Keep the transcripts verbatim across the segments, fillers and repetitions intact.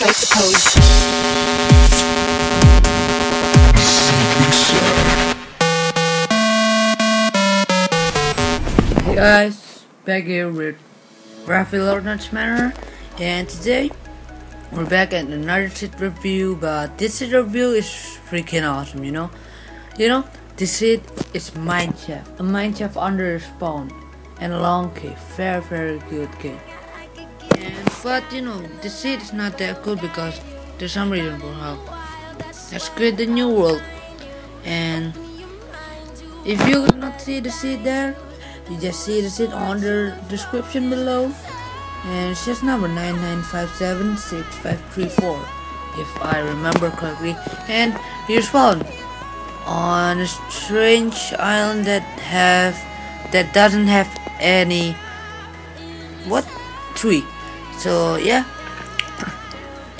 next, I suppose. Hey guys, back here with Raffi LordNotchMiner, and today we're back at another seed review. But this seed review is freaking awesome, you know. You know, this seed is Mineshaft, a Mineshaft under spawn, and a long cave. Very, very good game. And, but you know, the seed is not that good because there's some reason for how. Let's create the new world, and if you cannot see the seed there, you just see the seed on the description below, and it's just number nine nine five seven six five three four if I remember correctly. And you're spawned on a strange island that have that doesn't have any what tree. So yeah,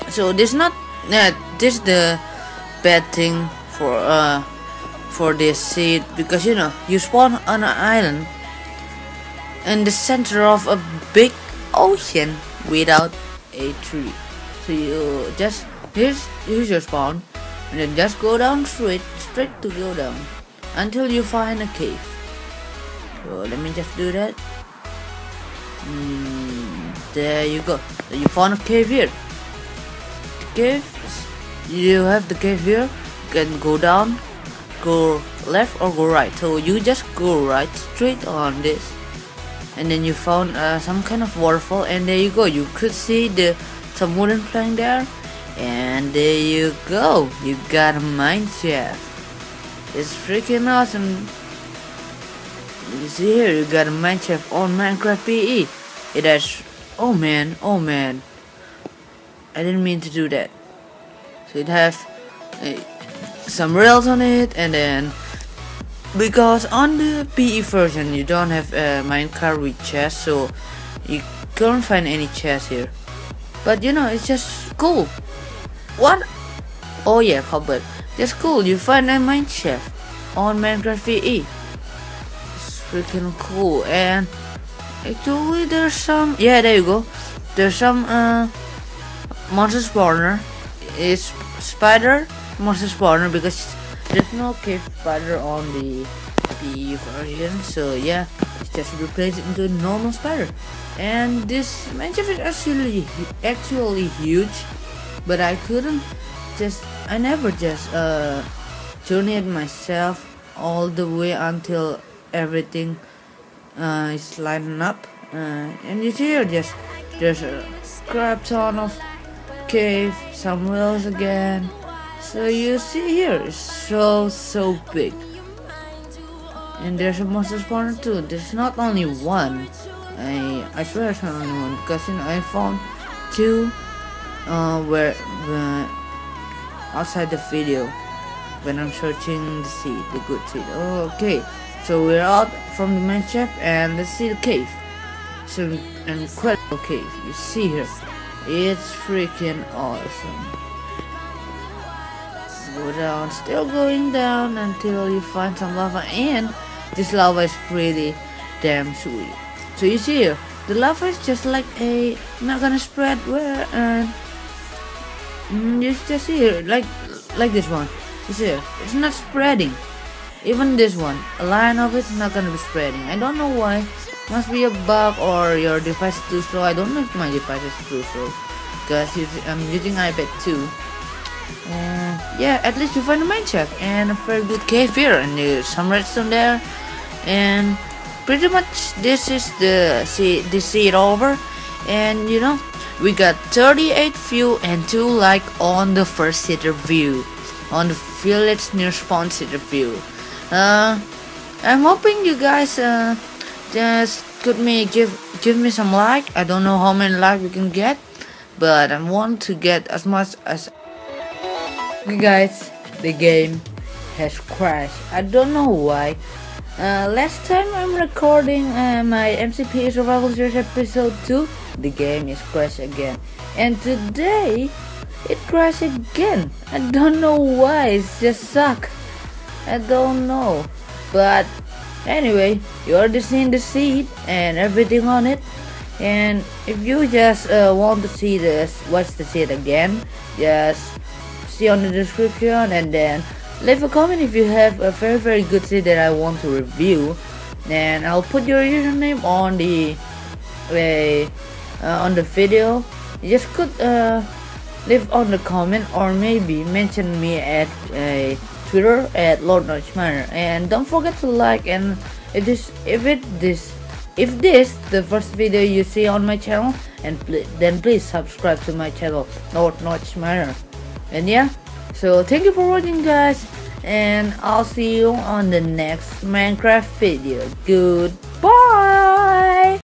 so this not that uh, this the bad thing for uh for this seed, because you know you spawn on an island in the center of a big ocean without a tree. So you just here's here's your spawn, and then just go down straight straight to go down until you find a cave. So let me just do that. Mm. There you go. So you found a cave here. The cave, you have the cave here. You can go down, go left or go right. So you just go right straight on this, and then you found uh, some kind of waterfall. And there you go. You could see the some wooden plank there, and there you go. You got a mineshaft. It's freaking awesome. You see here, you got a mineshaft on Minecraft P E. It has. Oh man, oh man, I didn't mean to do that. So it has uh, some rails on it, and then because on the P E version you don't have a uh, minecart with chests, so you can't find any chests here. But you know, it's just cool. What? Oh yeah, cobbled. That's cool. You find a mineshaft on Minecraft P E. It's freaking cool. And actually there's some, yeah, there you go, there's some uh, monster spawner. It's spider monster spawner because there's no cave spider on the P E version. So yeah, it's just replace it into a normal spider. And this mineshaft is actually actually huge, but I couldn't just I never just uh, journeyed myself all the way until everything Uh, it's lighting up, uh, and you see here, just there's a crap ton of cave, some wells again. So you see here, it's so so big, and there's a monster spawner too. There's not only one. I I swear it's not only one, because you know, I found two uh, where uh, outside the video when I'm searching the seed, the good seed. Oh, okay. So we're out from the mineshaft, and let's see the cave. It's an incredible cave. You see here, it's freaking awesome. Go down, still going down until you find some lava, and this lava is pretty damn sweet. So you see here, the lava is just like a not gonna spread where, and uh, you just see here, like like this one. You see here, it's not spreading. Even this one, a line of it's not gonna be spreading. I don't know why. Must be a bug or your device is too slow. I don't know if my device is too slow, because I'm using iPad two. Uh, yeah, at least you find a mineshaft and a very good cave here, and there's some redstone there. And pretty much this is the see the seed over. And you know, we got thirty-eight view and two like on the first seed review, on the village near spawn seed review. Uh, I'm hoping you guys uh, just could me give give me some like. I don't know how many likes we can get, but I want to get as much as. Okay guys, the game has crashed. I don't know why. Uh, last time I'm recording uh, my M C P survival series episode two, the game is crashed again, and today it crashed again. I don't know why. It just sucks. I don't know, but anyway, you already seen the seed and everything on it, And if you just uh, want to see this, watch the seed again, just see on the description, and then leave a comment if you have a very very good seed that I want to review, and I'll put your username on the uh, uh, on the video. You just could uh, leave on the comment, or maybe mention me at a uh, Twitter at LordNotchMiner. And don't forget to like, and it is if it this if this the first video you see on my channel, and pl then please subscribe to my channel LordNotchMiner. And yeah, so thank you for watching, guys, and I'll see you on the next Minecraft video. Goodbye.